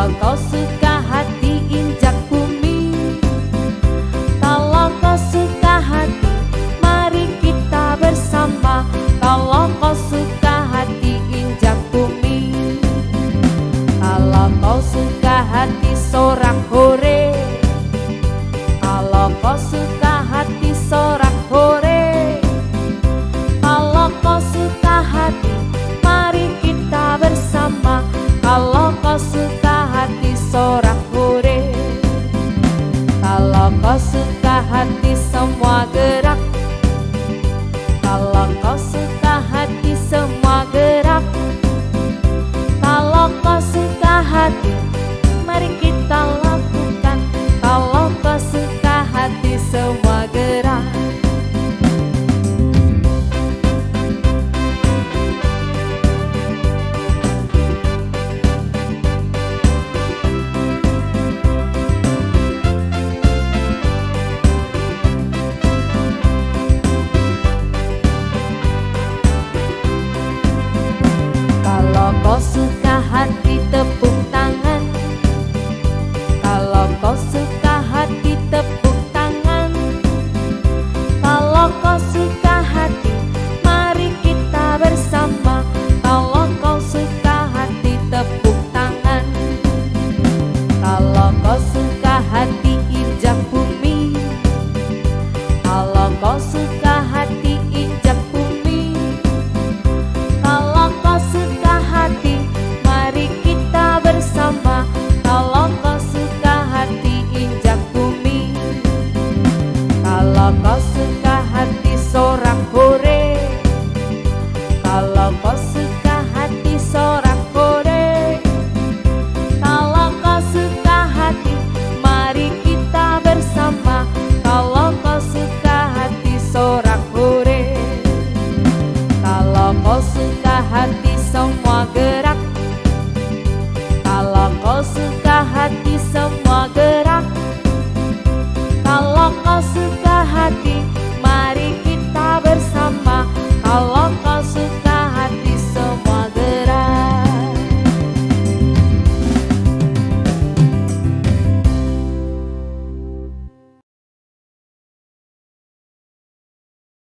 Kau suka hati semua gerak.